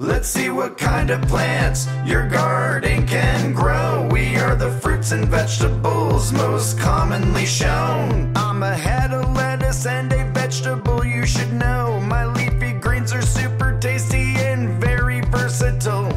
Let's see what kind of plants your garden can grow. We are the fruits and vegetables most commonly shown. I'm a head of lettuce and a vegetable you should know. My leafy greens are super tasty and very versatile.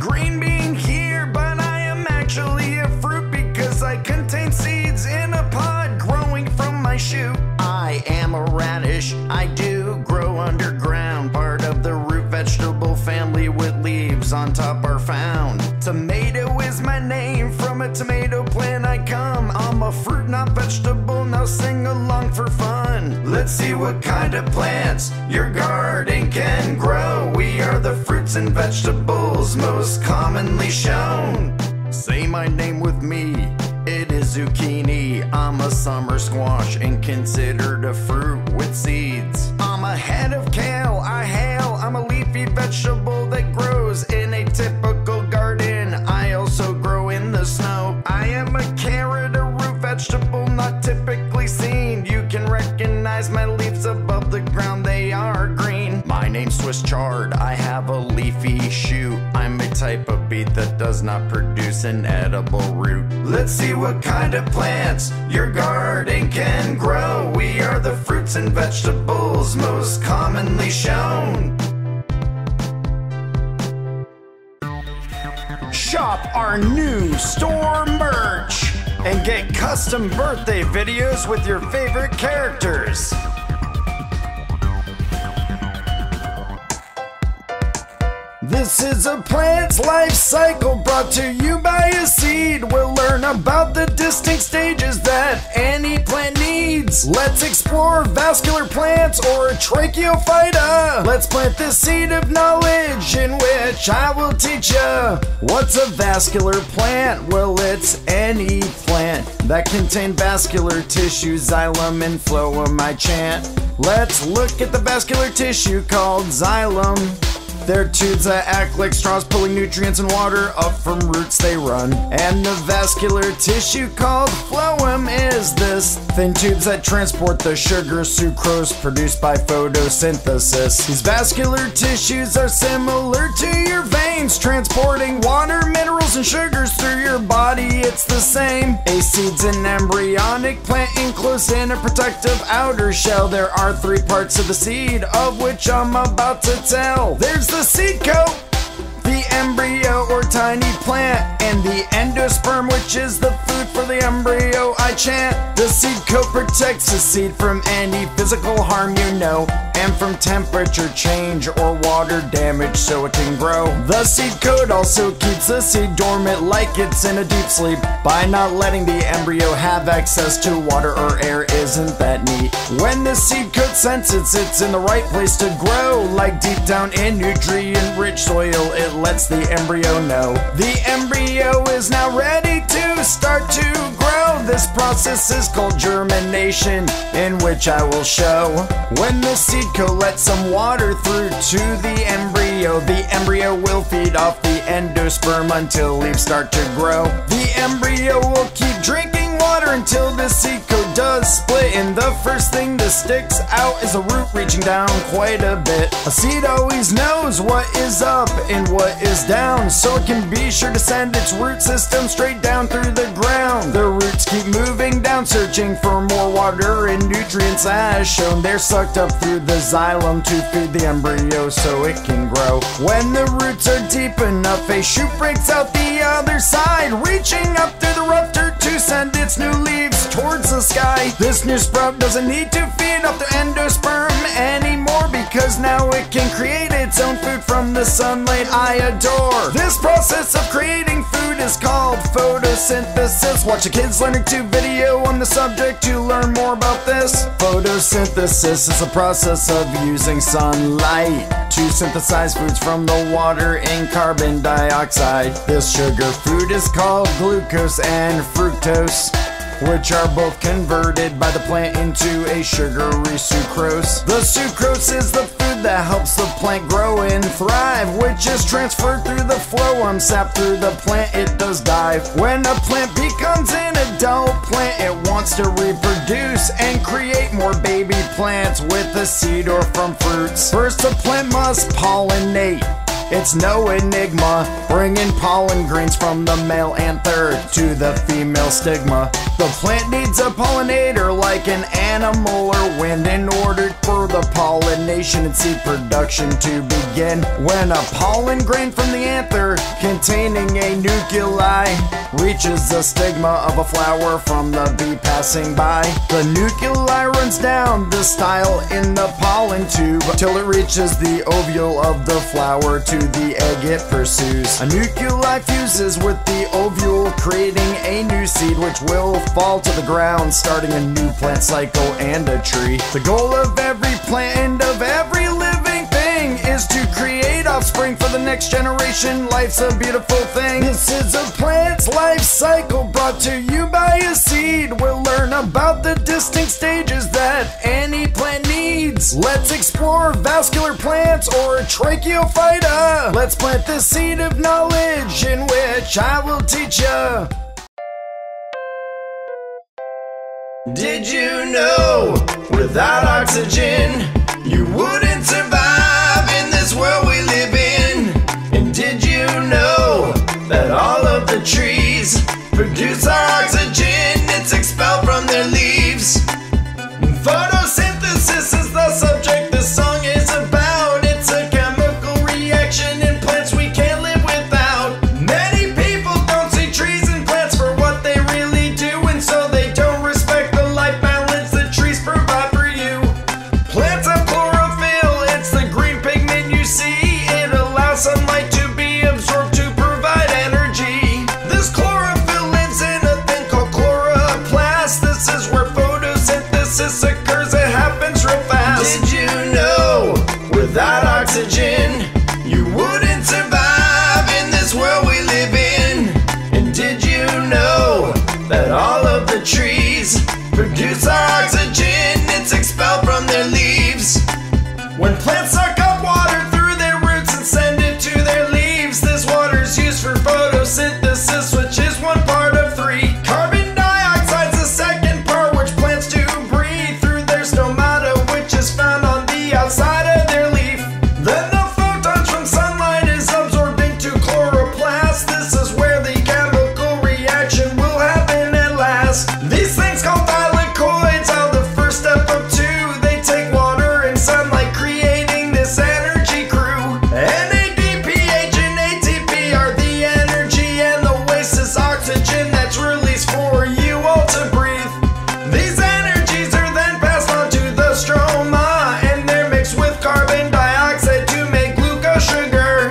Green bean here, but I am actually a fruit because I contain seeds in a pod growing from my shoot. I am a radish. I do grow underground, part of the root vegetable family with leaves on top are found. Tomato is my name, from a tomato plant I come. I'm a fruit, not vegetable, now sing along for fun. Let's see what kind of plants your garden can grow. We are the fruits and vegetables most commonly shown. Say my name with me, it is zucchini. I'm a summer squash and considered a fruit with seeds. I'm a head of kale, I hail. I'm a leafy vegetable that grows in a typical garden. I also grow in the snow. I am a carrot, a root vegetable not typically seen. You can recognize my leaves above the ground, they are green. My name's Swiss chard, I have a leafy shoot. I'm a type of beet that does not produce an edible root. Let's see what kind of plants your garden can grow. We are the fruits and vegetables most commonly shown. Shop our new store merch and get custom birthday videos with your favorite characters. This is a plant's life cycle brought to you by a seed. We'll learn about the distinct stages that any plant needs. Let's explore vascular plants or tracheophyta. Let's plant this seed of knowledge in which I will teach ya. What's a vascular plant? Well, it's any plant that contains vascular tissue, xylem and phloem, I chant. Let's look at the vascular tissue called xylem. Their tubes that act like straws, pulling nutrients and water up from roots they run. And the vascular tissue called phloem is this thin tubes that transport the sugar sucrose produced by photosynthesis. These vascular tissues are similar to your veins, transporting water, minerals, and sugars through your body. It's the same. A seed's an embryonic plant enclosed in a protective outer shell. There are three parts of the seed, of which I'm about to tell. There's the seed coat, the embryo or tiny plant, and the endosperm, which is the food for the embryo, I chant. The seed coat protects the seed from any physical harm, you know, and from temperature change or water damage so it can grow. The seed coat also keeps the seed dormant like it's in a deep sleep by not letting the embryo have access to water or air. Isn't that neat? When the seed coat senses it's in the right place to grow, like deep down in nutrient-rich soil, it lets the embryo know. The embryo is now ready to start to grow. This process is called germination, in which I will show. When the seed coat lets some water through to the embryo will feed off the endosperm until leaves start to grow. The embryo will keep drinking water until the seed coat does split, and the first thing that sticks out is a root reaching down quite a bit. A seed always knows what is up and what is down, so it can be sure to send its root system straight down through the ground. The roots keep moving down, searching for more water and nutrients as shown. They're sucked up through the xylem to feed the embryo so it can grow. When the roots are deep enough, a shoot breaks out the other side, reaching up through the rupture to send its new leaves towards the sky. This new sprout doesn't need to feed off the endosperm anymore, because now it can create its own food from the sunlight I adore. This process of creating food is called photosynthesis. Watch a Kids Learning To video on the subject to learn more about this. Photosynthesis is the process of using sunlight to synthesize foods from the water and carbon dioxide. This sugar food is called glucose and fructose, which are both converted by the plant into a sugary sucrose. The sucrose is the food that helps the plant grow and thrive, which is transferred through the phloem sap. Through the plant it does dive. When a plant becomes an adult plant, it wants to reproduce and create more baby plants with a seed or from fruits. First, the plant must pollinate. It's no enigma, bringing pollen grains from the male anther to the female stigma. The plant needs a pollinator like an animal or wind in order for the pollination and seed production to begin. When a pollen grain from the anther containing a nuclei reaches the stigma of a flower from the bee passing by, the nuclei runs down the style in the pollen tube till it reaches the ovule of the flower to the egg it pursues. A nuclei fuses with the ovule, creating a new seed which will fall to the ground, starting a new plant cycle and a tree. The goal of every plant and of every living thing is to create offspring for the next generation. Life's a beautiful thing. This is a plant's life cycle brought to you by a seed. We'll learn about the distinct stages that any plant needs. Let's explore vascular plants or tracheophyta. Let's plant the seed of knowledge in which I will teach ya. Did you know without oxygen you wouldn't survive in this world we live in? And did you know that all of the trees produce our oxygen? It's expelled from their leaves. Photosynthesis is the subject this song is about. It's a chemical reaction in plants we can't live without. Many people don't see trees and plants for what they really do, and so they don't respect the life balance that trees provide for you. Plants have chlorophyll, it's the green pigment you see. It allows sunlight to be absorbed to provide energy. This chlorophyll lives in a thing called chloroplast. This is where photosynthesis occurs, it happens real fast. Did you know without oxygen you wouldn't survive in this world we live in? And did you know that all of the trees produce our oxygen? It's expelled from their leaves. When plants suck up water through their roots and send it to their leaves, this water is used for photosynthesis, which is one part of three. Carbon dioxide's the second part, which plants do breathe through their stomata, which is found on the outside of their leaf. Then the photons from sunlight is absorbed into chloroplast. This is where the chemical reaction will happen at last. These things called lycopene are the first step of two. They take water and sunlight, creating this energy crew. NAD, PH, and ATP are the energy, and the waste is oxygen that's released for you all to breathe. These energies are then passed on to the stroma, and they're mixed with carbon dioxide to make glucose sugar.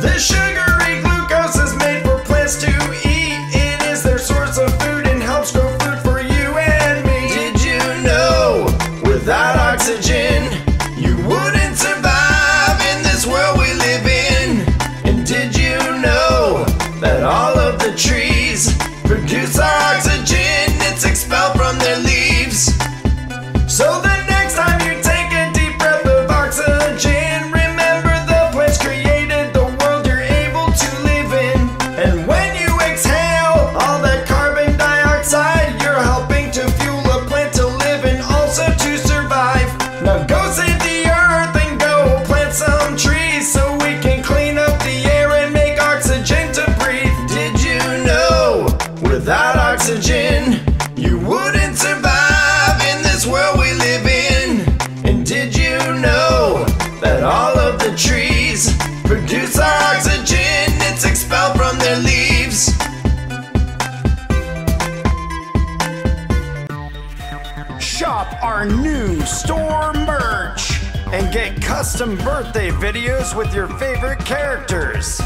This sugary glucose is made for plants to eat. It is their source of food and helps grow food for you and me. Did you know without oxygen you wouldn't survive in this world we live in? And did you know that all of the trees produce our oxygen? It's expelled from their leaves. So the next time you take a deep breath of oxygen, remember the plants created the world you're able to live in. And when you exhale all that carbon dioxide, you're helping to fuel a plant to live and also to survive. Now go save the earth and go plant some trees so we can clean up the air and make oxygen to breathe. Did you know without oxygen you wouldn't survive in this world we live in? And did you know that all of the trees produce our oxygen? It's expelled from their leaves. Shop our new store merch and get custom birthday videos with your favorite characters.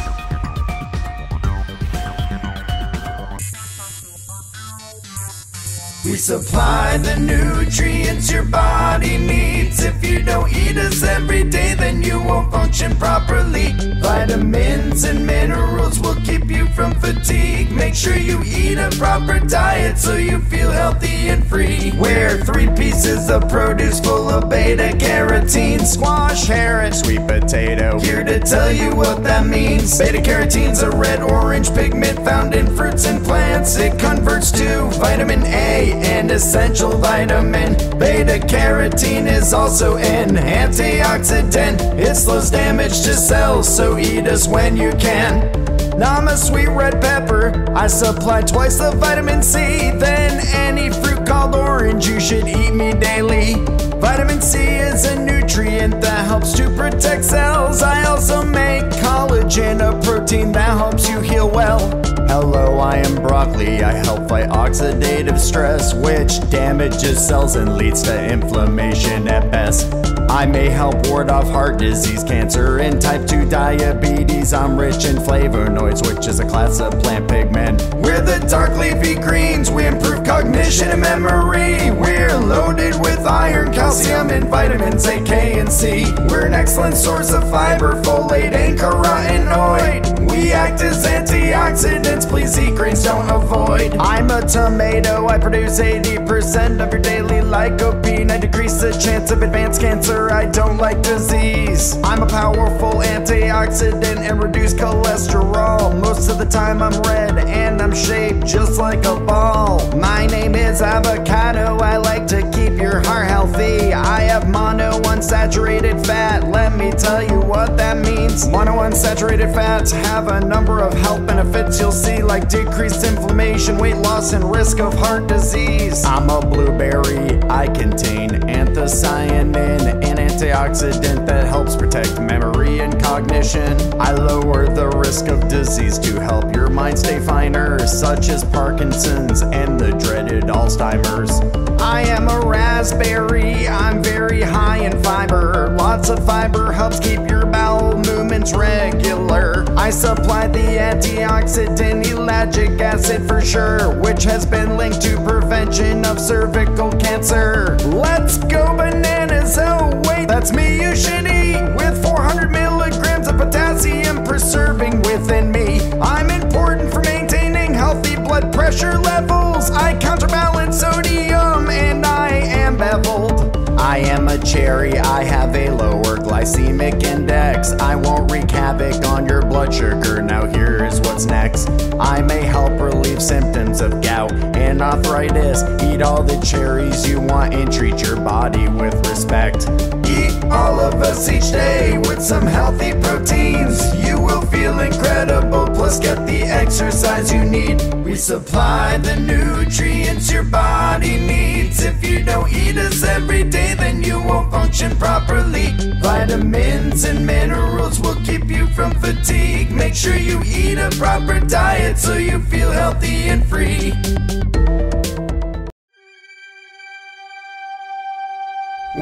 We supply the nutrients your body needs. If you don't eat us every day, then you won't function properly. Vitamins and minerals will keep you from fatigue. Make sure you eat a proper diet so you feel healthy and free. We're 3 pieces of produce full of beta-carotene. Squash, carrot, sweet potato. Here to tell you what that means. Beta-carotene's a red-orange pigment found in fruits and plants. It converts to vitamin A, an essential vitamin. Beta-carotene is also an antioxidant. It slows damage to cells, so eat us when you can. Now I'm a sweet red pepper, I supply twice the vitamin C than any fruit called orange. You should eat me daily. Vitamin C is a nutrient that helps to protect cells. I also make collagen, a protein that helps you heal well. Hello, I am broccoli. I help fight oxidative stress, which damages cells and leads to inflammation at best. I may help ward off heart disease, cancer, and type 2 diabetes. I'm rich in flavonoids, which is a class of plant pigment. We're the dark leafy greens. We improve cognition and memory. We're loaded with iron, calcium, and vitamins A, K, and C. We're an excellent source of fiber, folate, and carotenoid. We act as antioxidants. Please eat greens, don't avoid. I'm a tomato. I produce 80% of your daily lycopene. I decrease the chance of advanced cancer. I don't like disease. I'm a powerful antioxidant and reduce cholesterol. Most of the time I'm red and I'm shaped just like a ball. My name is avocado. I like to keep your heart healthy. I have monounsaturated fat. Let me tell you what that means. Monounsaturated fats have a number of health benefits you'll see, like decreased inflammation, weight loss, and risk of heart disease. I'm a blueberry. I contain anthocyanin, an antioxidant that helps protect memory and cognition. I lower the risk of disease to help your mind stay finer, such as Parkinson's and the dreaded Alzheimer's. I am a raspberry. I'm very high in fiber. Lots of fiber helps keep your bowel movements regular. I supply the antioxidant ellagic acid for sure, which has been linked to prevention of cervical cancer. Let's go bananas. Oh wait, that's me. You should eat with 400 milligrams of potassium per serving within me. I'm important for maintaining healthy blood pressure levels. I counterbalance sodium and I am beveled. I am a cherry. I have a lower glycemic index. I won't wreak havoc on your blood sugar. Now here is what's next. I may help relieve symptoms of gout and arthritis. Eat all the cherries you want and treat your body with respect. Eat all of us each day with some healthy proteins. You will feel incredible, plus get the exercise you need. We supply the nutrients your body needs. If you don't eat us every day, then you won't function properly. Vitamins and minerals will keep you from fatigue. Make sure you eat a proper diet so you feel healthy and free.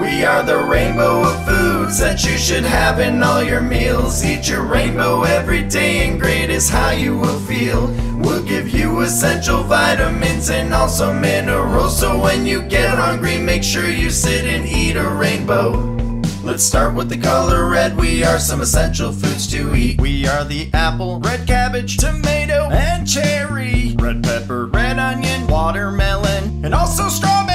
We are the rainbow of foods that you should have in all your meals. Eat your rainbow every day and great is how you will feel. We'll give you essential vitamins and also minerals, so when you get hungry, make sure you sit and eat a rainbow. Let's start with the color red. We are some essential foods to eat. We are the apple, red cabbage, tomato, and cherry. Red pepper, red onion, watermelon, and also strawberry.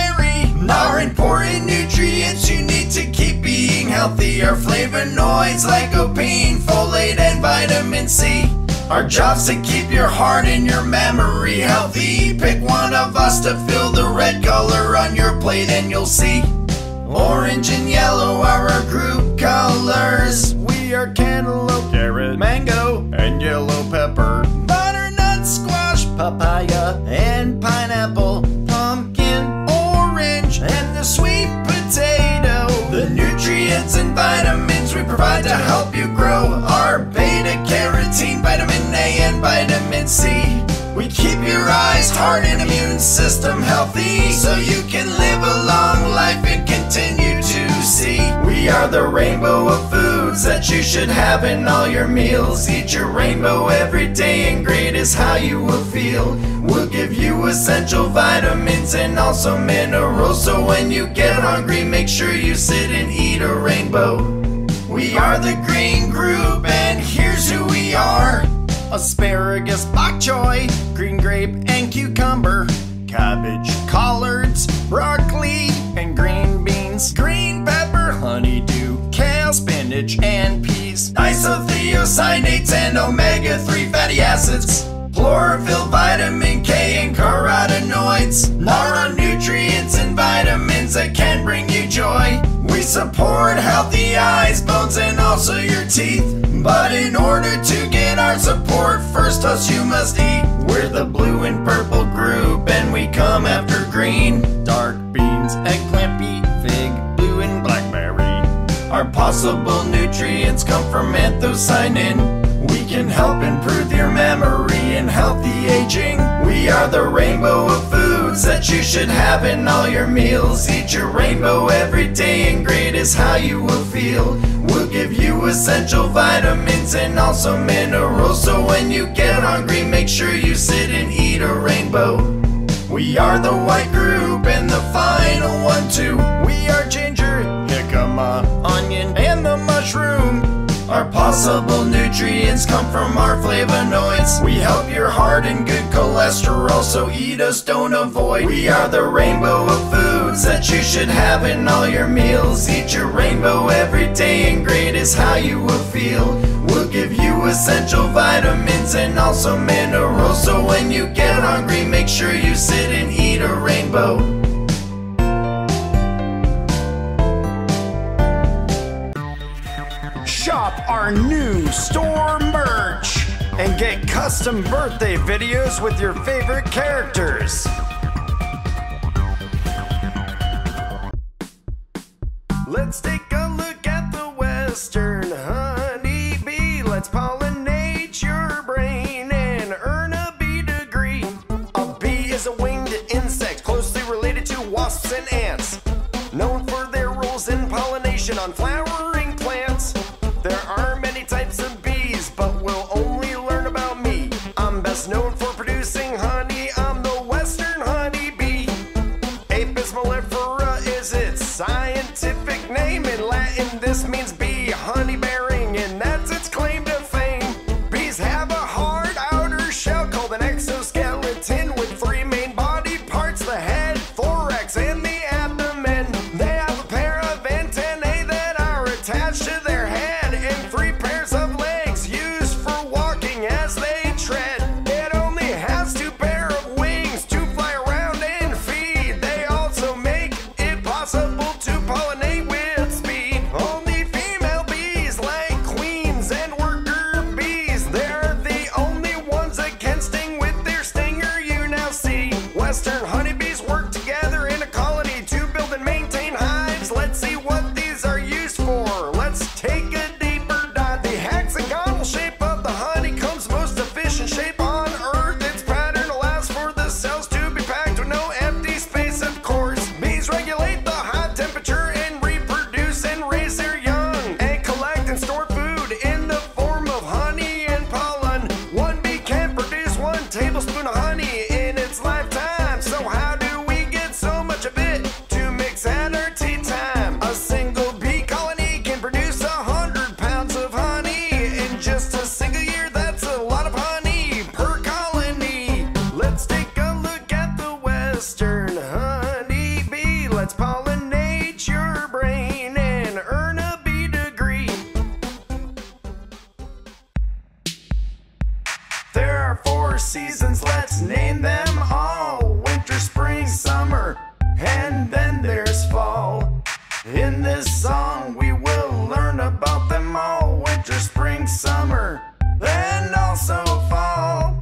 Our important nutrients you need to keep being healthy are flavonoids, lycopene, folate, and vitamin C. Our job's to keep your heart and your memory healthy. Pick one of us to fill the red color on your plate and you'll see. Orange and yellow are our group colors. We are cantaloupe, carrot, mango, and yellow pepper. Butternut, squash, papaya, and pineapple. Pumpkin, orange, and the sweet potato. The nutrients and vitamins we provide to help you grow are beta-carotene, vitamin A, and vitamin C. We keep your eyes, heart, and immune system healthy so you can live a long life and continue to see. We are the rainbow of foods that you should have in all your meals. Eat your rainbow every day and great is how you will feel. We'll give you essential vitamins and also minerals, so when you get hungry, make sure you sit and eat a rainbow. We are the green group and here's who we are. Asparagus, bok choy, green grape, and cucumber. Cabbage, collards, broccoli, and green beans. Green pepper, honeydew, kale, spinach, and peas. Isothiocyanates and omega-3 fatty acids. chlorophyll, vitamin K, and carotenoids. Mononutrients and vitamins that can bring you joy. We support healthy eyes, bones, and also your teeth. But in order to get our support, first us you must eat. We're the blue and purple group, and we come after green. Dark beans, eggplant, beet, fig, blue, and blackberry. Our possible nutrients come from anthocyanin. We can help improve your memory and healthy aging. We are the rainbow of foods that you should have in all your meals. Eat your rainbow every day and great is how you will feel. We'll give you essential vitamins and also minerals. So when you get hungry, make sure you sit and eat a rainbow. We are the white group and the final one too. We are ginger, jicama, onion, and the mushroom. Our possible nutrients come from our flavonoids. We help your heart and good cholesterol, so eat us, don't avoid. We are the rainbow of foods that you should have in all your meals. Eat your rainbow every day and great is how you will feel. We'll give you essential vitamins and also minerals. So when you get hungry, make sure you sit and eat a rainbow. Shop our new store merch and get custom birthday videos with your favorite characters. Let's take a look at the western honeybee. Let's pollinate your brain and earn a bee degree. A bee is a winged insect closely related to wasps and ants, known for their roles in pollination on flowering plants. There are many types of bees, but we'll only learn about me. I'm best known for producing honey. I'm the western honeybee. Apis mellifera is its scientific name. In Latin, this means bee honey-bearing, and that's its claim to fame. Bees have a hard outer shell called an exoskeleton with three main body parts: the head, thorax, and the abdomen. They have a pair of antennae that are attached to their head, and three pairs of legs used for walking as they tread. It only has two pair of wings to fly around and feed. They also make it possible to pollinate with speed. Only female bees, like queens and worker bees, they're the only ones that can sting with their stinger you now see. Western honeybees work together in a colony to build and maintain hives. Let's see what these are used for. Let's take a seasons, let's name them all. Winter, spring, summer, and then there's fall. In this song we will learn about them all. Winter, spring, summer, and also fall.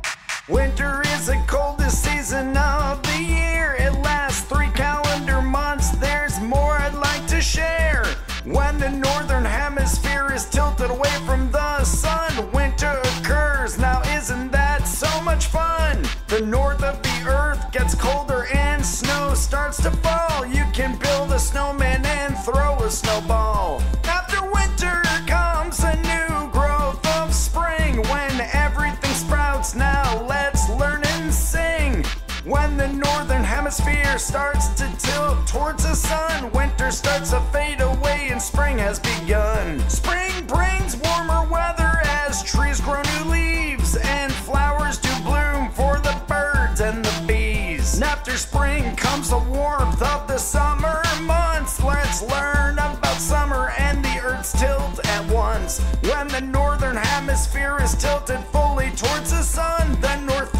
Winter is the coldest season of the year. It lasts 3 calendar months. There's more I'd like to share. When the northern hemisphere is tilted away from the sun, winter occurs. Now isn't that so much fun? The north of the earth gets colder and snow starts to fall. You can build a snowman and throw a snowball. After winter comes a new growth of spring, when everything sprouts. Now let's learn and sing. When the northern hemisphere starts to tilt towards the sun, winter starts to fade away and spring has begun. Spring brings warmer weather as trees grow new leaves and flowers do bloom for the birds and the bees. And after spring comes the warmth of the summer months. Let's learn about summer and the earth's tilt at once. When the northern hemisphere is tilted fully towards the sun, the north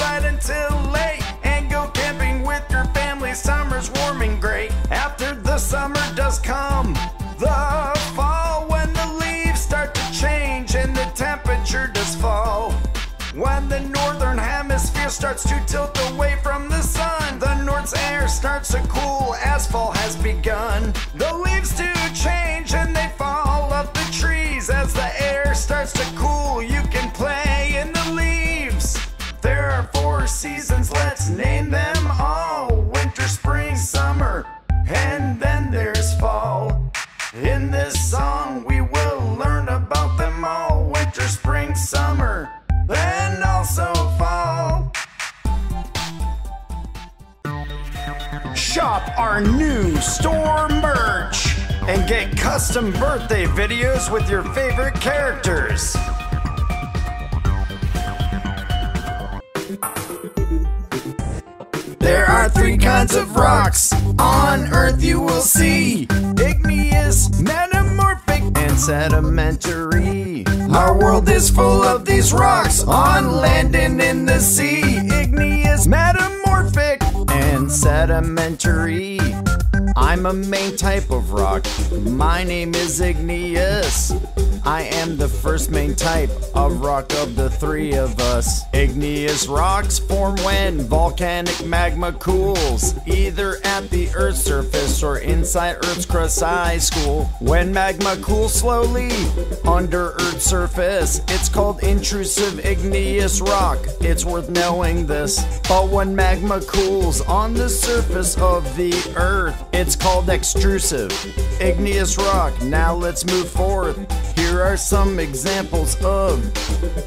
outside until late and go camping with your family. Summer's warm and great. After the summer does come the fall, when the leaves start to change and the temperature does fall. When the northern hemisphere starts to tilt away from the sun, the north's air starts to cool as fall has begun. The leaves do change and they fall off the trees. As the air starts to cool, you can play in the leaves. There are 4 seasons, let's name them all. Winter, spring, summer, and then there's fall. In this song we will learn about them all. Winter, spring, summer, and also fall. Shop our new store merch and get custom birthday videos with your favorite characters. There are 3 kinds of rocks on Earth you will see: igneous, metamorphic, and sedimentary. Our world is full of these rocks on land and in the sea. Igneous, metamorphic, and sedimentary. I'm a main type of rock. My name is igneous. I am the first main type of rock of the 3 of us. Igneous rocks form when volcanic magma cools, either at the Earth's surface or inside Earth's crust ice school. When magma cools slowly under Earth's surface, it's called intrusive igneous rock. It's worth knowing this. But when magma cools on the surface of the Earth, it's called extrusive igneous rock. Now let's move forth. Here are some examples of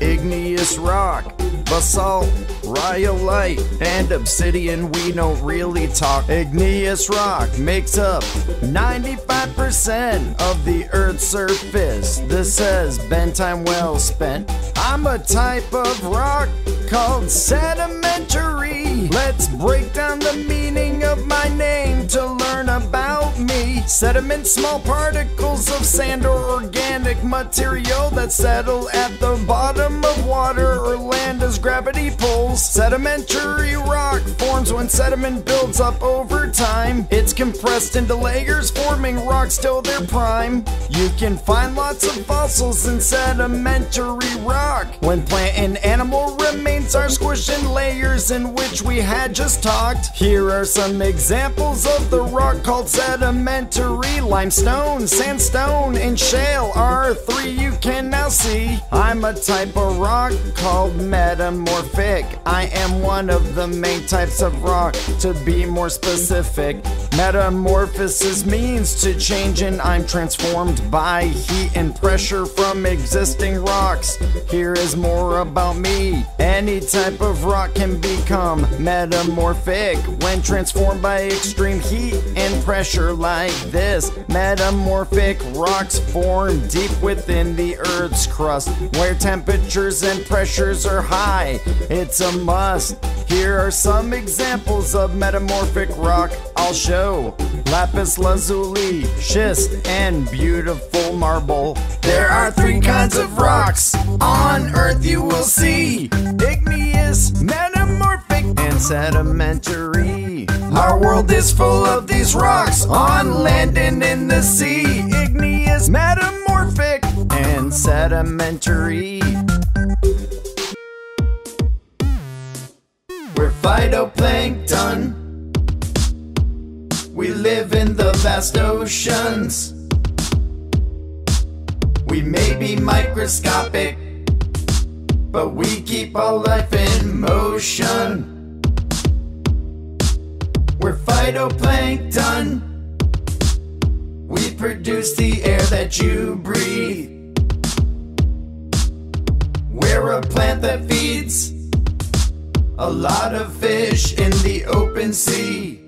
igneous rock: basalt, rhyolite, and obsidian. We don't really talk. Igneous rock makes up 95% of the Earth's surface. This says been time well spent. I'm a type of rock called sedimentary. Let's break down the meaning of my name to learn about me. Sediment, small particles of sand or organic material that settle at the bottom of water or land as gravity pulls. Sedimentary rock forms when sediment builds up over time. It's compressed into layers, forming rocks till their prime. You can find lots of fossils in sedimentary rock when plant and animal remains are squished in layers, in which we had just talked. Here are some examples of the rock called sedimentary. Limestone, sandstone, and shale are 3 you can now see. I'm a type of rock called metamorphic. I am one of the main types of rock. To be more specific, metamorphosis means to change, and I'm transformed by heat and pressure from existing rocks. Here is more about me. Any type of rock can become metamorphic when transformed by extreme heat and pressure like this. Metamorphic rocks form deep within the Earth's crust, where temperatures and pressures are high. It's a must. Here are some examples of metamorphic rock I'll show: lapis lazuli, schist, and beautiful marble. There are 3 kinds of rocks on Earth you will see: igneous, metamorphic, and sedimentary. Our world is full of these rocks on land and in the sea. Igneous, metamorphic, and sedimentary. We're phytoplankton. We live in the vast oceans. We may be microscopic, but we keep all life in motion. We're phytoplankton. We produce the air that you breathe. We're a plant that feeds a lot of fish in the open sea.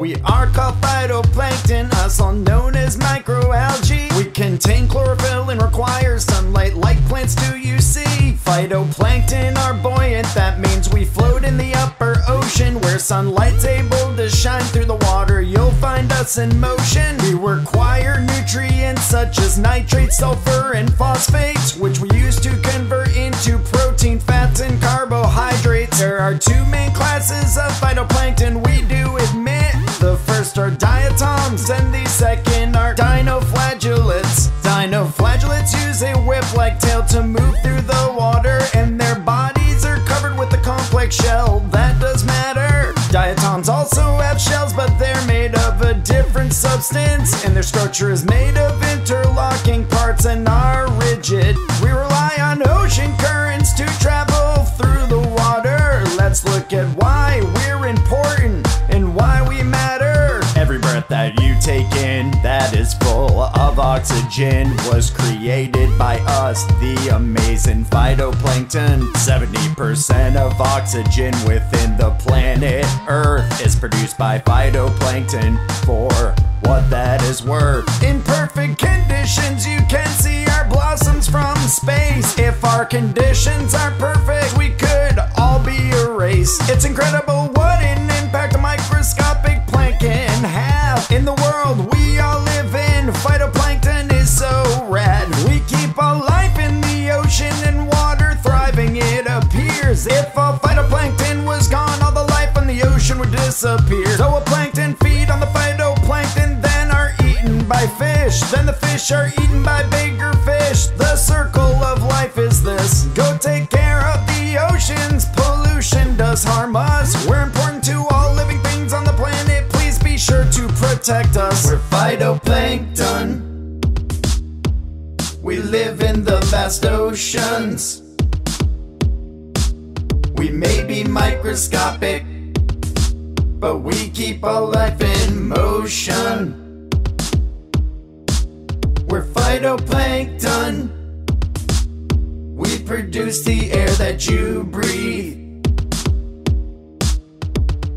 We are called phytoplankton, also known as microalgae. We contain chlorophyll and require sunlight like plants do you see. Phytoplankton are buoyant, that means we float in the upper ocean, where sunlight's able to shine through the water. You'll find us us in motion. We require nutrients such as nitrates, sulfur, and phosphates, which we use to convert into protein, fats, and carbohydrates. There are two main classes of phytoplankton we do admit. The first are diatoms, and the second are dinoflagellates. Dinoflagellates use a whip-like tail to move through the water, and their bodies are covered with a complex shell that does matter. Diatoms also have shells, but they're made of a different substance, and their structure is made of interlocking parts and are rigid. We rely on ocean currents to travel through the water. Let's look at why we're important and why we matter. Every breath that you take in that is full of oxygen was created by us, the amazing phytoplankton. 70% of oxygen within the planet Earth is produced by phytoplankton, for what that is worth. In perfect conditions you can see our blossoms from space. If our conditions are perfect we could all be erased. It's incredible what an impact a microscopic plant can have in the world we all live in. Phytoplankton is so rad. We keep all life in the ocean and water thriving, it appears. If all phytoplankton was gone, all the life on the ocean would disappear. Zooplankton feed on the phytoplankton, then are eaten by fish. Then the fish are eaten by bigger fish. The circle of life is this. Go take care of the oceans. Pollution does harm us. We're important to all living things on the planet. Please be sure to protect us. We're phytoplankton. We live in the vast oceans. We may be microscopic, but we keep all life in motion. We're phytoplankton. We produce the air that you breathe.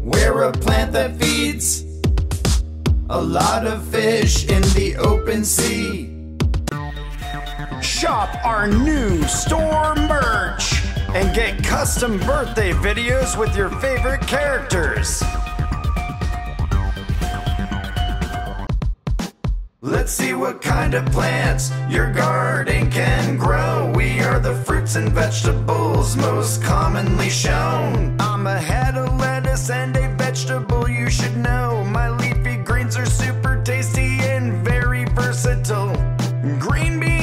We're a plant that feeds a lot of fish in the open sea. Shop our new store merch and get custom birthday videos with your favorite characters. Let's see what kind of plants your garden can grow. We are the fruits and vegetables most commonly shown. I'm a head of lettuce and a vegetable you should know. My leafy greens are super tasty and very versatile. Green beans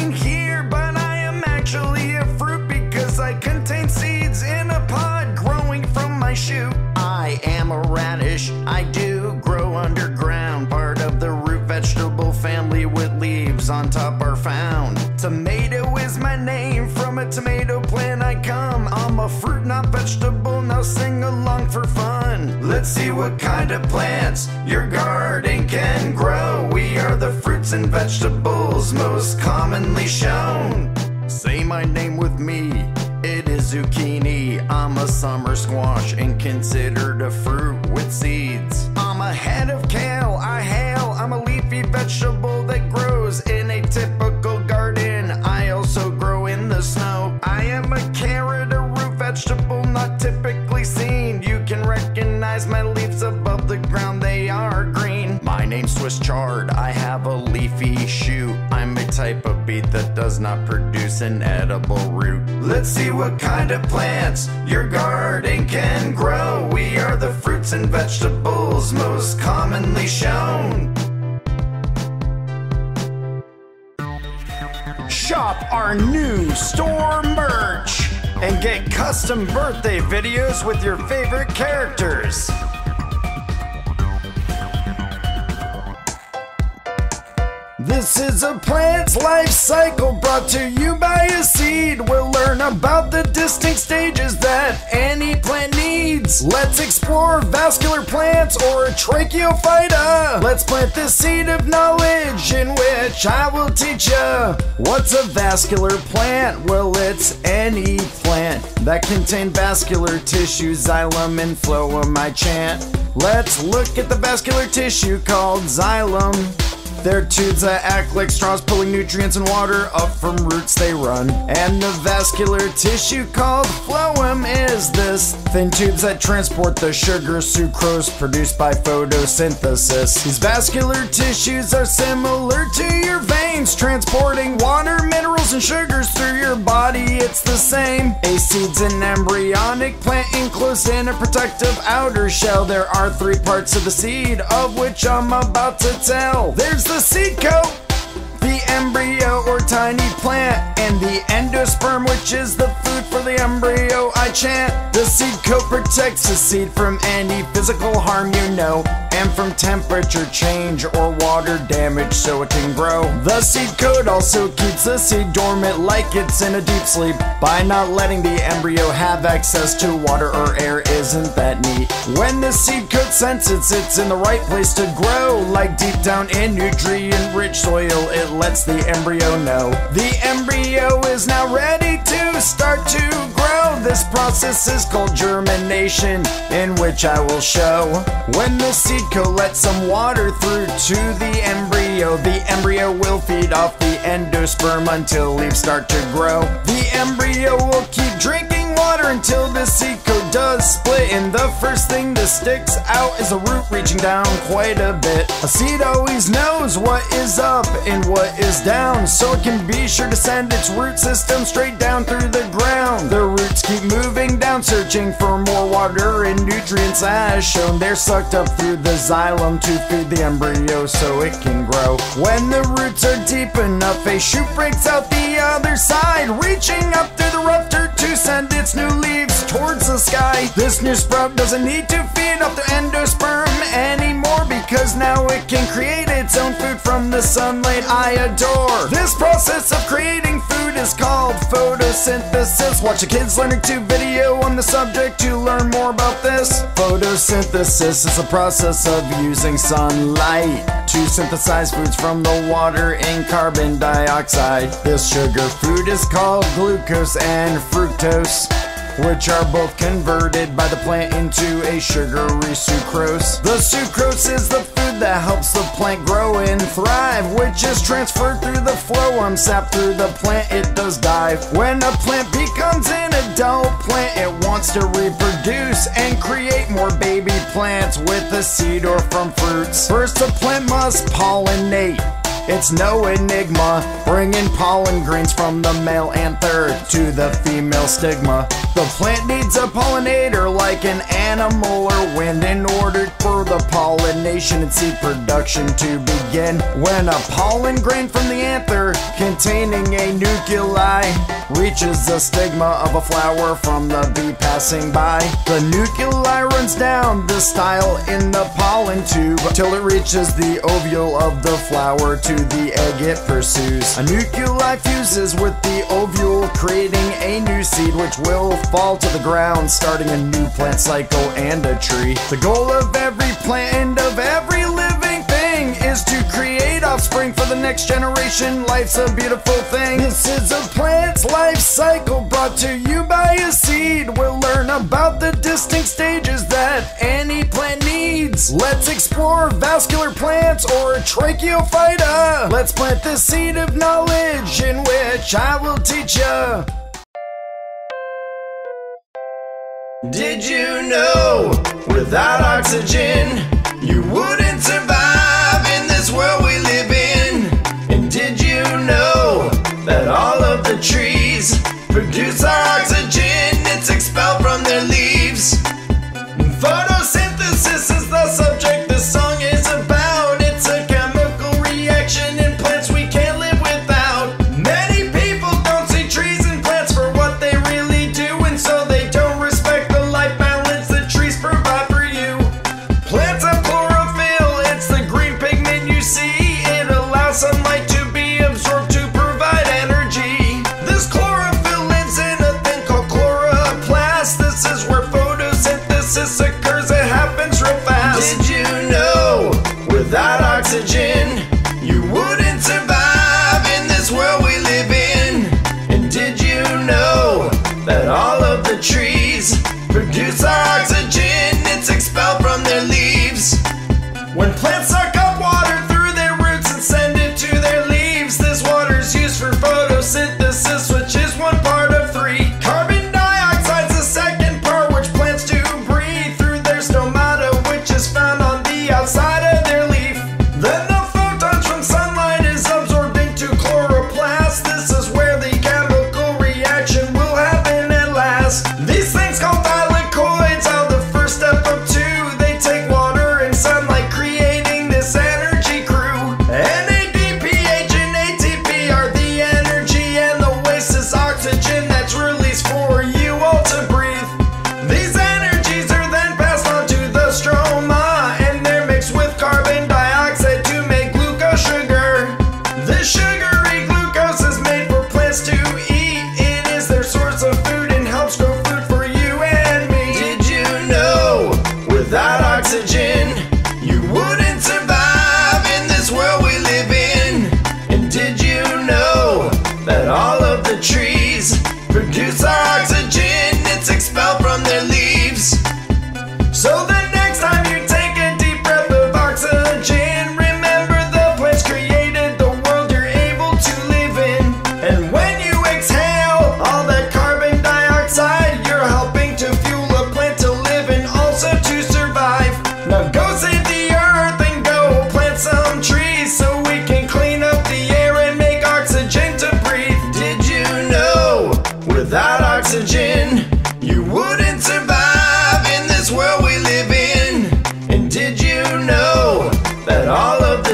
shoot. I am a radish. I do grow underground. Part of the root vegetable family with leaves on top are found. Tomato is my name. From a tomato plant I come. I'm a fruit, not vegetable. Now sing along for fun. Let's see what kind of plants your garden can grow. We are the fruits and vegetables most commonly shown. Say my name with me. It is zucchini. I'm a summer squash and considered a fruit with seeds. I'm a head of kale. I hail. I'm a leafy vegetable that grows in a typical garden. I also grow in the snow. I am a carrot, a root vegetable not typically seen. You can recognize my leaves above the ground. They are green. My name's Swiss chard. I have a leafy shoot. I'm a type of beet that does not produce an edible root. Let's see what kind of plants your garden can grow. We are the fruits and vegetables most commonly shown. Shop our new store merch and get custom birthday videos with your favorite characters. This is a plant's life cycle brought to you by a seed. We'll learn about the distinct stages that any plant needs. Let's explore vascular plants or tracheophyta. Let's plant this seed of knowledge in which I will teach ya. What's a vascular plant? Well, it's any plant that contains vascular tissue, xylem, and phloem, I chant. Let's look at the vascular tissue called xylem. They're tubes that act like straws, pulling nutrients and water up from roots they run. And the vascular tissue called phloem. Phloem is this thin tubes that transport the sugar sucrose produced by photosynthesis. These vascular tissues are similar to your veins, transporting water, minerals, and sugars through your body. It's the same. A seed's an embryonic plant enclosed in a protective outer shell. There are 3 parts of the seed, of which I'm about to tell. There's the seed coat, the embryo or tiny plant, and the endosperm, which is the food for the embryo. I chant, the seed coat protects the seed from any physical harm, you know, and from temperature change or water damage, so it can grow. The seed coat also keeps the seed dormant like it's in a deep sleep by not letting the embryo have access to water or air. Isn't that neat? When the seed coat senses it's in the right place to grow, like deep down in nutrient-rich soil, it lets the embryo know. The embryo is now ready to start to grow. This process is called germination, in which I will show. When the seed coat lets some water through to the embryo will feed off the endosperm until leaves start to grow. The embryo will keep drinking water until the seed coat does split, and the first thing that sticks out is a root reaching down quite a bit. A seed always knows what is up and what is down, so it can be sure to send its root system straight down through the ground. The roots keep moving down, searching for more water and nutrients. As shown, they're sucked up through the xylem to feed the embryo so it can grow. When the roots are deep enough, a shoot breaks out the other side, reaching up through the rough dirt to send its new leaves towards the sky. This new sprout doesn't need to feed off the endosperm anymore, because now it can create its own food from the sunlight I adore. This process of creating food is called photosynthesis. Watch a Kids Learning 2 video on the subject to learn more about this. Photosynthesis is the process of using sunlight to synthesize foods from the water and carbon dioxide. This sugar food is called glucose and fructose, which are both converted by the plant into a sugary sucrose. The sucrose is the food that helps the plant grow and thrive, which is transferred through the phloem sap through the plant. It does dive. When a plant becomes an adult plant, it wants to reproduce and create more baby plants with a seed or from fruits. First, a plant must pollinate. It's no enigma, bringing pollen grains from the male anther to the female stigma. The plant needs a pollinator like an animal or wind in order for the pollination and seed production to begin. When a pollen grain from the anther containing a nuclei reaches the stigma of a flower from the bee passing by, the nuclei runs down the style in the pollen tube till it reaches the ovule of the flower to the egg it pursues. A nuclei fuses with the ovule, creating a new seed which will fall to the ground, starting a new plant cycle and a tree. The goal of every plant and of every living thing is to create offspring for the next generation. Life's a beautiful thing. This is a plant's life cycle brought to you by a seed. We'll learn about the distinct stages that any plant needs. Let's explore vascular plants or tracheophyta. Let's plant the seed of knowledge in which I will teach ya. Did you know without oxygen you wouldn't survive in this world we live in? And did you know that all of the trees produce our oxygen? It's expelled from their leaves. Photosynthesis is the subject this song is about. It's a chemical reaction in plants we can't live without. Many people don't see trees and plants for what they really do, and so they don't respect the life balance that trees provide for you. Plants have chlorophyll, it's the green pigment you see. It allows sunlight to be absorbed to provide energy. This chlorophyll lives in a thing called chloroplast. This is where photosynthesis occurs. It happens real fast. Did you know without oxygen you wouldn't survive in this world we live in? And did you know that all of the trees produce our oxygen? It's expelled from their leaves. When plants suck up water through their roots and send it to their leaves, this water is used for photosynthesis, which is 1 part of 3. Carbon dioxide's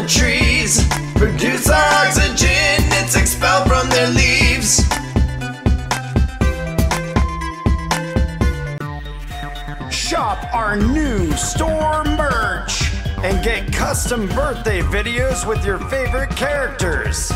trees produce oxygen, it's expelled from their leaves. Shop our new store merch and get custom birthday videos with your favorite characters.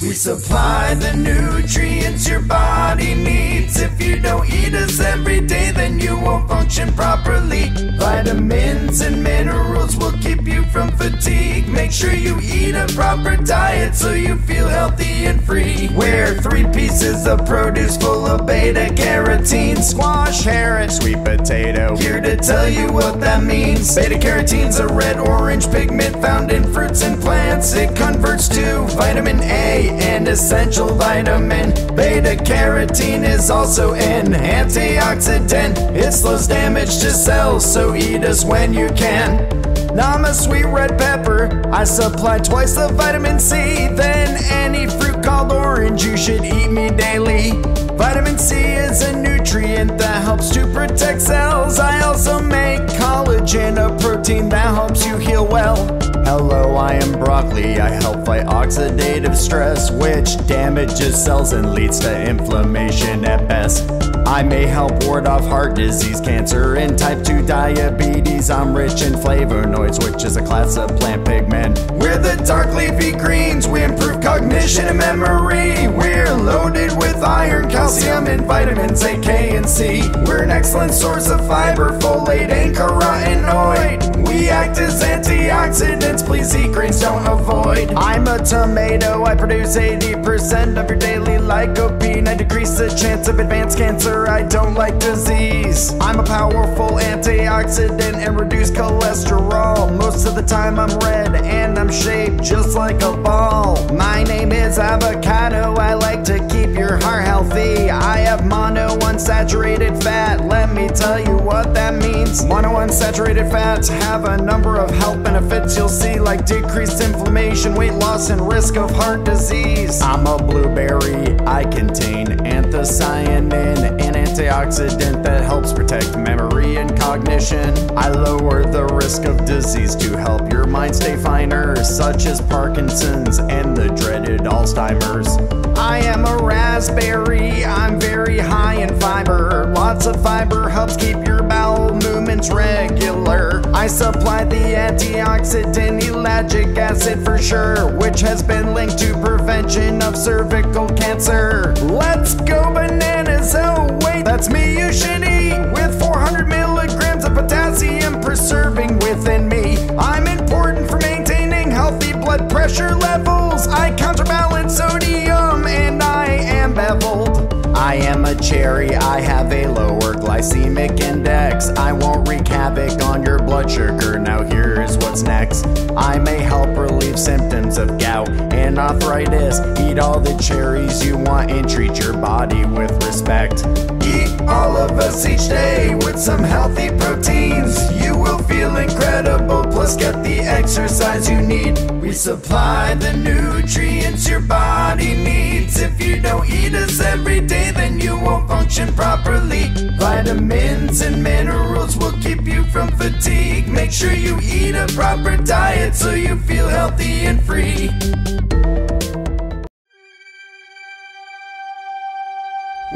We supply the nutrients your body needs. If you don't eat us every day, then you won't function properly. Vitamins and minerals will keep you from fatigue. Make sure you eat a proper diet so you feel healthy and free. We're 3 pieces of produce full of beta-carotene. Squash, carrot, sweet potato. Here to tell you what that means. Beta-carotene's a red-orange pigment found in fruits and plants. It converts to vitamin A, an essential vitamin. Beta-carotene is also an antioxidant. It slows damage to cells, so eat us when you can. Now I'm a sweet red pepper. I supply twice the vitamin C than any fruit called orange. You should eat me daily. Vitamin C is a nutrient that helps to protect cells. I also make collagen, a protein that helps you heal well. Hello, I am broccoli. I help fight oxidative stress, which damages cells and leads to inflammation at best. I may help ward off heart disease, cancer, and type 2 diabetes. I'm rich in flavonoids, which is a class of plant pigment. We're the dark leafy greens. We improve cognition and memory. We're loaded with iron, calcium, and vitamins A, K, and C. We're an excellent source of fiber, folate, and carotenoid. We act as antioxidants. Please eat greens, don't avoid. I'm a tomato. I produce 80% of your daily lycopene. I decrease the chance of advanced cancer. I don't like disease. I'm a powerful antioxidant and reduce cholesterol. Most of the time I'm red and I'm shaped just like a ball. My name is avocado. I like to keep your heart healthy. I have monounsaturated fat. Let me tell you what that means. Monounsaturated fats have a number of health benefits you'll see, like decreased inflammation, weight loss, and risk of heart disease. I'm a blueberry. I contain anthocyanin, an antioxidant that helps protect memory and cognition. I lower the risk of disease to help your mind stay finer, such as Parkinson's and the dreaded Alzheimer's. I am a raspberry. I'm very high in fiber. Lots of fiber helps keep your bowel movements regular. I supply the antioxidant ellagic acid for sure, which has been linked to prevention of cervical cancer. Let's go bananas. Oh wait, that's me. You should eat with 400 milligrams of potassium per serving within me. I'm important for maintaining healthy blood pressure levels. I counterbalance sodium and I am beveled. I am a cherry. I have a lower glycemic index. I won't wreak havoc on your blood sugar. Now here is what's next. I may help relieve symptoms of gout and arthritis. Eat all the cherries you want and treat your body with respect. Eat all of us each day with some healthy proteins. You will feel incredible, plus get the exercise you need. We supply the nutrients your body needs. If you don't eat us every day, then you won't function properly. Vitamins and minerals will keep you from fatigue. Make sure you eat a proper diet so you feel healthy and free.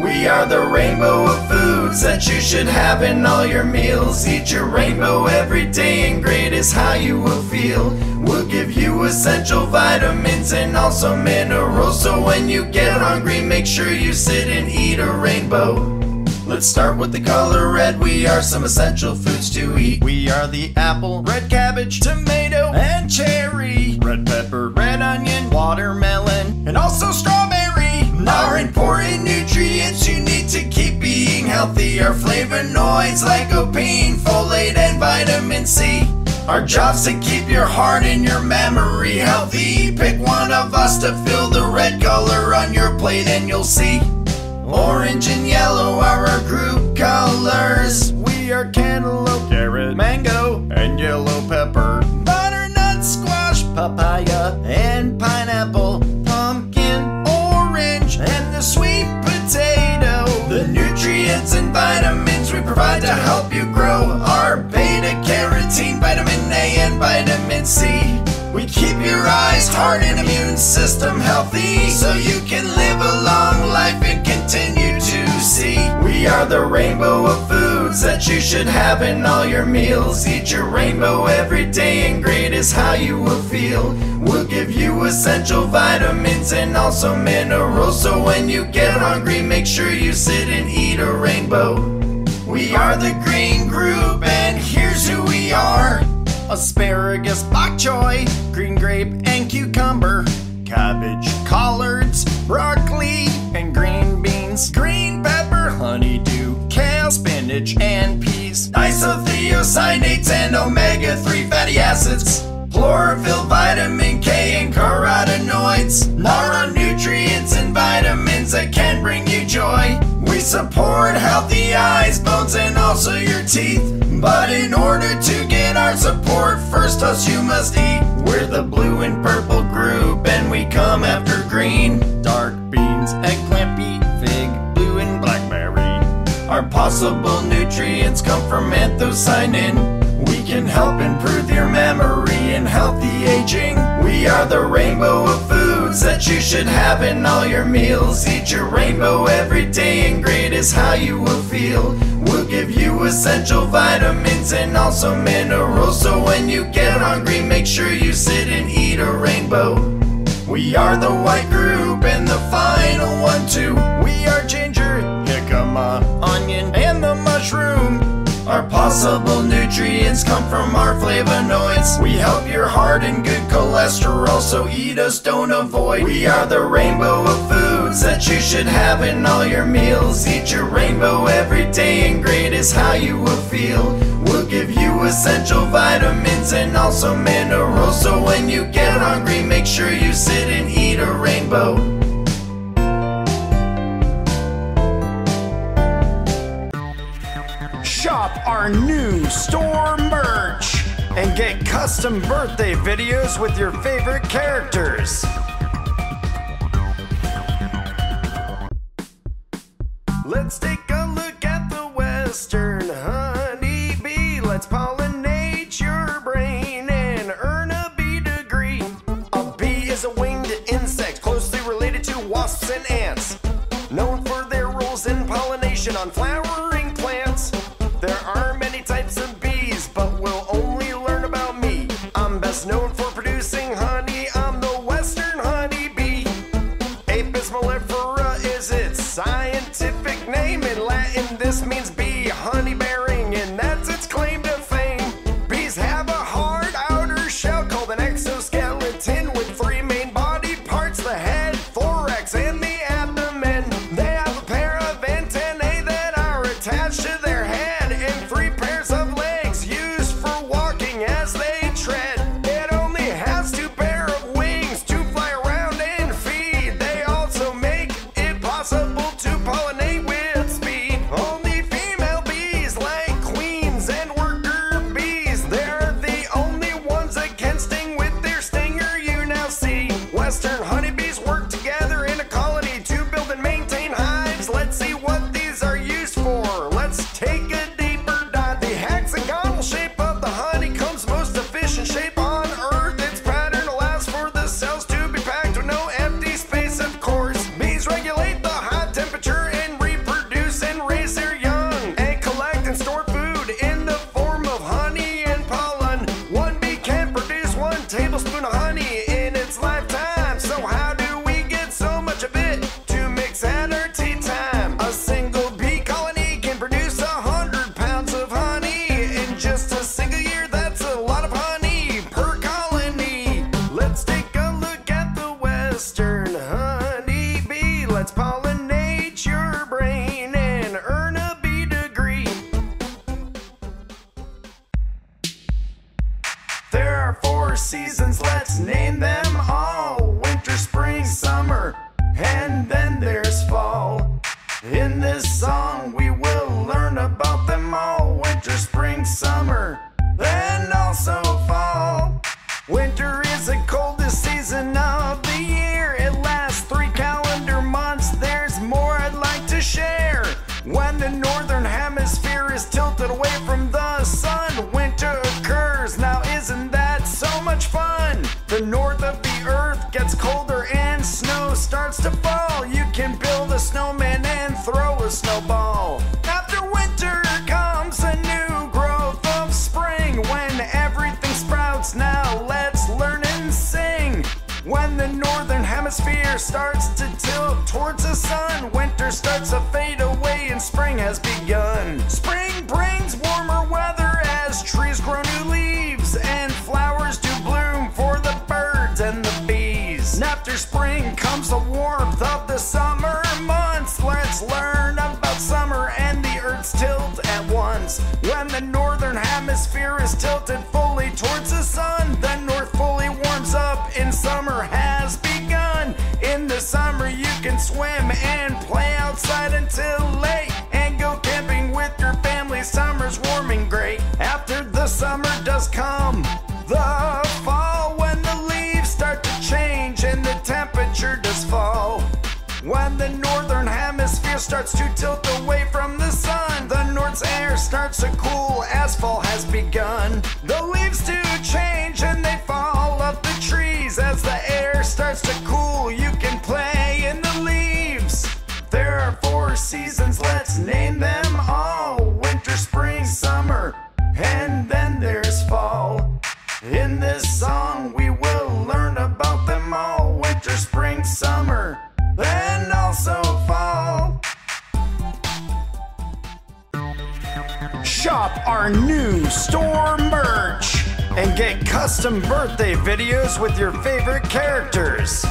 We are the rainbow of foods that you should have in all your meals. Eat your rainbow every day and great is how you will feel. We'll give you essential vitamins and also minerals, so when you get hungry, make sure you sit and eat a rainbow. Let's start with the color red. We are some essential foods to eat. We are the apple, red cabbage, tomato, and cherry. Red pepper, red onion, watermelon, and also strawberry. Our important nutrients you need to keep being healthy are flavonoids, lycopene, folate, and vitamin C. Our job's to keep your heart and your memory healthy. Pick one of us to fill the red color on your plate and you'll see. Orange and yellow are our group colors. We are cantaloupe, carrot, mango, and yellow pepper. Butternut, squash, papaya, and pineapple. Pumpkin, orange, and the sweet potato. The nutrients and vitamins we provide to help you grow are beta-carotene, vitamin A, and vitamin C. We keep your eyes, heart, and immune system healthy, so you can live a long life and continue to see. We are the rainbow of foods that you should have in all your meals. Eat your rainbow every day, and great is how you will feel. We'll give you essential vitamins and also minerals, so when you get hungry, make sure you sit and eat a rainbow. We are the Green Group, and here's who we are. Asparagus, bok choy, green grape and cucumber, cabbage, collards, broccoli and green beans, green pepper, honeydew, kale, spinach and peas, isothiocyanates and omega-3 fatty acids, chlorophyll, vitamin K and carotenoids, non-nutrients and vitamins that can bring you joy. We support healthy eyes, bones and also your teeth, but in order to get our support, first us you must eat. We're the Blue and Purple Group, and we come after green. Dark beans, eggplant, beet, fig, blue and blackberry. Our possible nutrients come from anthocyanin. We can help improve your memory and healthy aging. We are the rainbow of foods that you should have in all your meals. Eat your rainbow every day, and great is how you will feel. We'll give you essential vitamins and also minerals, so when you get hungry, make sure you sit and eat a rainbow. We are the White Group, and the final one too. We are ginger, jicama, onion, and the mushroom. Our possible nutrients come from our flavonoids. We help your heart and good cholesterol, so eat us, don't avoid. We are the rainbow of foods that you should have in all your meals. Eat your rainbow every day, and great is how you will feel. We'll give you essential vitamins and also minerals, so when you get hungry, make sure you sit and eat a rainbow. Shop our new store merch and get custom birthday videos with your favorite characters. Let's take a look at the Western honeybee. Let's pollinate your brain and earn a bee degree. A bee is a winged insect closely related to wasps and ants, known for their roles in pollination on flowering plants. There are many types of bees, but we'll only learn about me. I'm best known for producing honey. I'm the Western honeybee. Apis mellifera is its scientific name. In Latin, this means bee honey-bearing, and that's its claim to fame. Bees have a hard outer shell called an exoskeleton with three main body parts: the head, thorax, and the abdomen. They have a pair of antennae that are attached to their head, and three pairs of legs used for walking as they tread. It only has two pair of wings to fly around and feed. They also make it possible to pollinate with speed. Only female bees, like queens and worker bees, they're the only ones that can sting with their stinger you now see. Western honeybees work together in a colony to build and maintain hives. Let's see what these are used for. Let's take a seasons, let's name them all. Winter, spring, summer, and then there's fall. In this song we will learn about them all. Winter, spring, summer, then also fall. Winter is the coldest season of the year. It lasts 3 calendar months. There's more I'd like to share. When the northern hemisphere is towards the sun. Winter starts to fade away and spring has begun. Spring brings warmer weather as trees grow new leaves and flowers do bloom for the birds and the bees. And after spring comes the warmth of the summer months. Let's learn about summer and the earth's tilt at once. When the northern hemisphere is tilted fully towards the sun, the north fully warms up and summer has begun. In the summer you can swim and play outside until late and go camping with your family. Summer's warm and great. After the summer does come the fall, when the leaves start to change and the temperature does fall. When the northern hemisphere starts to tilt away from the sun, the north's air starts to cool as fall has begun. The leaves do change and they fall off the trees. As the air starts to cool, you can play in the leaves. There are four seasons, let's name them all. Winter, spring, summer, and then there's fall. In this song we will learn about them all. Winter, spring, summer, and also fall. Shop our new store merch and get custom birthday videos with your favorite characters.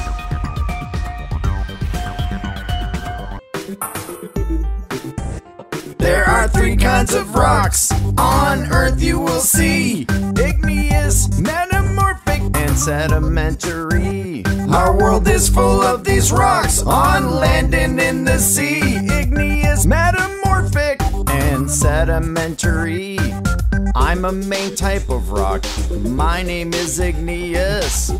There are three kinds of rocks on Earth you will see: igneous, metamorphic, and sedimentary. Our world is full of these rocks on land and in the sea. Igneous, metamorphic, and sedimentary. I'm a main type of rock. My name is igneous.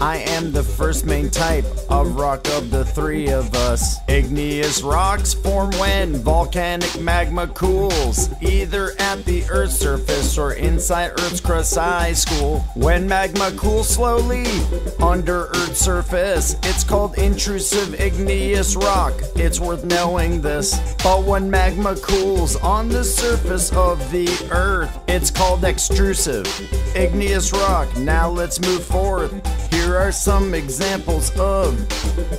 I am the first main type of rock of the three of us. Igneous rocks form when volcanic magma cools, either at the Earth's surface or inside Earth's crust ice school. When magma cools slowly under Earth's surface, it's called intrusive igneous rock. It's worth knowing this. But when magma cools on the surface of the Earth, it's called extrusive igneous rock. Now let's move forth. Here are some examples of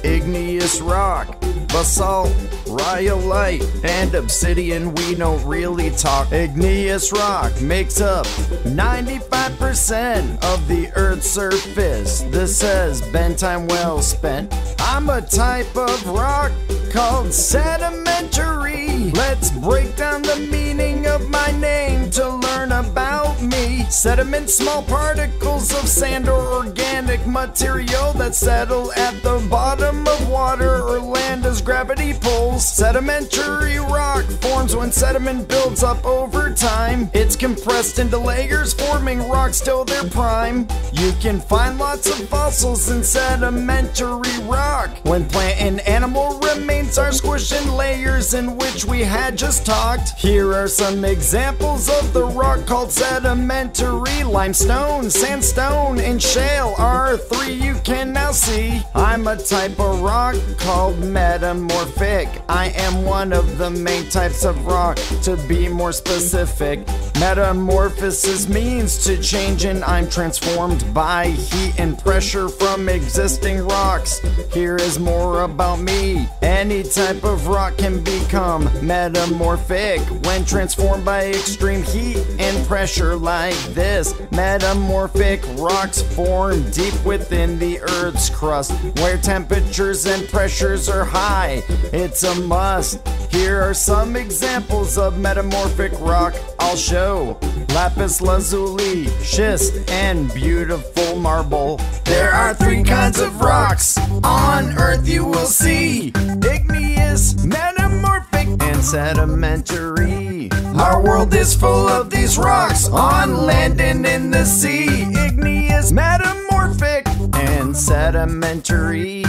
igneous rock: basalt, rhyolite, and obsidian. We don't really talk. Igneous rock makes up 95% of the Earth's surface. This says bend time well spent. I'm a type of rock called sedimentary. Let's break down the meaning of my name to learn about me. Sediment, small particles of sand or organic material that settle at the bottom of water or land as gravity pulls. Sedimentary rock forms when sediment builds up over time. It's compressed into layers, forming rocks till their prime. You can find lots of fossils in sedimentary rock when plant and animal remains are squished in layers, in which we had just talked. Here are some examples of the rock called sedimentary. Limestone, sandstone, and shale are three you can now see. I'm a type of rock called metamorphic. I am one of the main types of rock, to be more specific. Metamorphosis means to change, and I'm transformed by heat and pressure from existing rocks. Here is more about me. Any type of rock can become metamorphic when transformed by extreme heat and pressure like this. Metamorphic rocks form deep within the Earth's crust, where temperatures and pressures are high. It's a must. Here are some examples of metamorphic rock I'll show: lapis lazuli, schist, and beautiful marble. There are three kinds of rocks on Earth you will see: igneous, metamorphic, and sedimentary. Our world is full of these rocks on land and in the sea. Igneous, metamorphic, and sedimentary.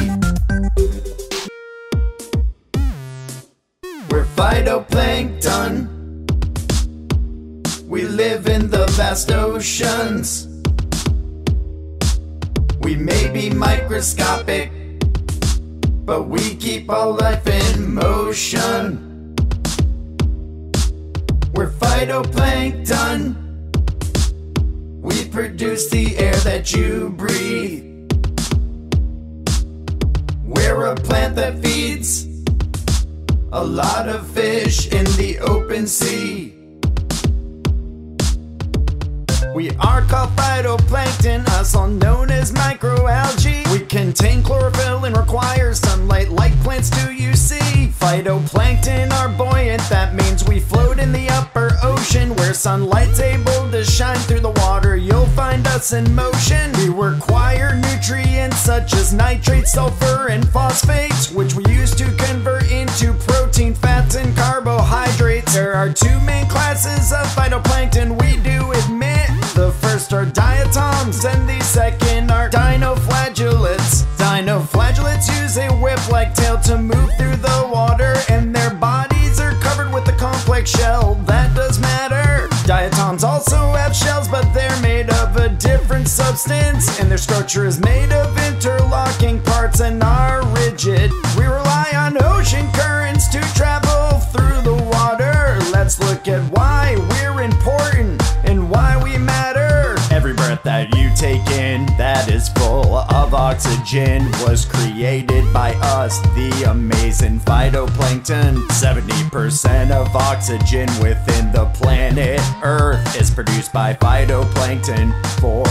We're phytoplankton. We live in the vast oceans. We may be microscopic, but we keep all life in motion. We're phytoplankton. We produce the air that you breathe. We're a plant that feeds a lot of fish in the open sea. We are called phytoplankton, also known as microalgae. We contain chlorophyll and require sunlight like plants do you see. Phytoplankton are buoyant, that means we float in the upper ocean, where sunlight's able to shine through the water. You'll find us in motion. We require nutrients such as nitrates, sulfur, and phosphates, which we use to convert into protein, fats, and carbohydrates. There are two main classes of phytoplankton we do admit. The first are diatoms, and the second are dinoflagellates. Dinoflagellates use a whip-like tail to move through the water, and their bodies are covered with a complex shell. That does matter. Diatoms also have shells, but they're made of a different substance, and their structure is made of interlocking parts and are rigid. We rely on ocean currents to travel through the water. Let's look at why we're important and why we matter. Every breath that you take in that is full of oxygen was created by us, the amazing phytoplankton. 70% of oxygen within the planet Earth is produced by phytoplankton, for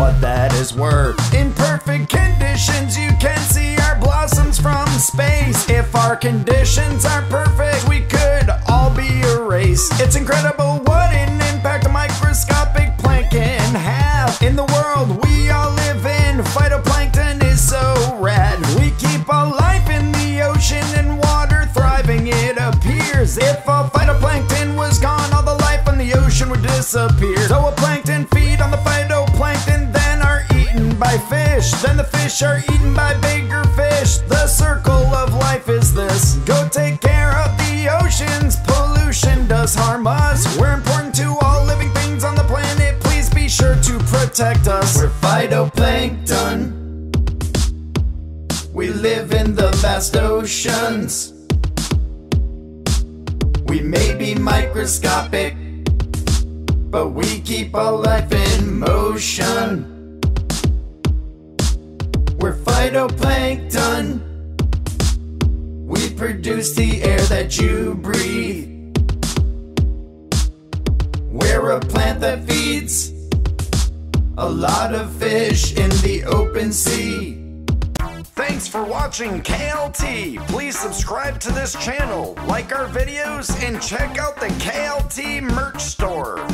what that is worth. In perfect conditions you can see our blossoms from space. If our conditions are perfect we could all be erased. It's incredible what an impact a microscopic plant can have in the world we all live in. Phytoplankton is so rad. We keep all life in the ocean and water thriving, it appears. If all phytoplankton was gone, all the life on the ocean would disappear. Zooplankton feed on the phytoplankton, then are eaten by fish, then the fish are eaten by bigger fish. The circle of life is this. Go take care of the oceans. Pollution does harm us. We're important to all living things on the planet. Please be sure to protect us. We're phytoplankton. We live in the vast oceans. We may be microscopic, but we keep all life in motion. We're phytoplankton. We produce the air that you breathe. We're a plant that feeds a lot of fish in the open sea. Thanks for watching KLT. Please subscribe to this channel, like our videos, and check out the KLT merch store.